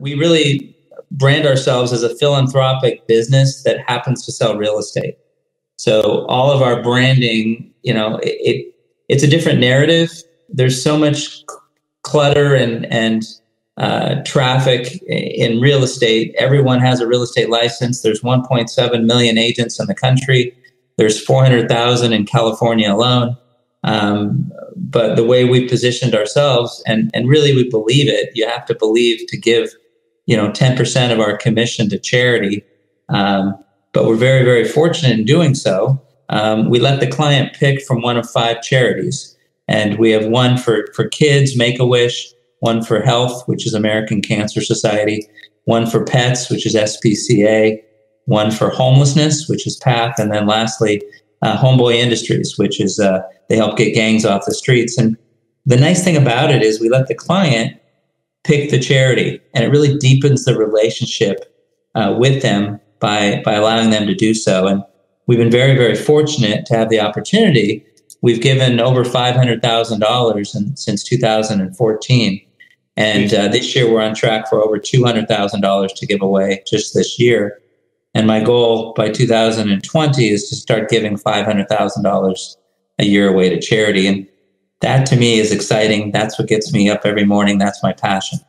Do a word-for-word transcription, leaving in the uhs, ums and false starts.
we really brand ourselves as a philanthropic business that happens to sell real estate. So all of our branding, you know, it, it it's a different narrative. There's so much clutter and and uh, traffic in real estate. Everyone has a real estate license. There's one point seven million agents in the country. There's four hundred thousand in California alone. Um, but the way we positioned ourselves, and, and really we believe it, you have to believe to give, you know, ten percent of our commission to charity. Um, but we're very, very fortunate in doing so. Um, we let the client pick from one of five charities. And we have one for, for kids, Make-A-Wish, one for health, which is American Cancer Society, one for pets, which is S P C A, one for homelessness, which is PATH, and then lastly, uh, Homeboy Industries, which is uh, they help get gangs off the streets. And the nice thing about it is we let the client pick the charity, and it really deepens the relationship uh, with them by by allowing them to do so. And we've been very, very fortunate to have the opportunity. We've given over five hundred thousand dollars since two thousand fourteen. And uh, this year we're on track for over two hundred thousand dollars to give away just this year. And my goal by two thousand twenty is to start giving five hundred thousand dollars a year away to charity. And that to me is exciting. That's what gets me up every morning. That's my passion.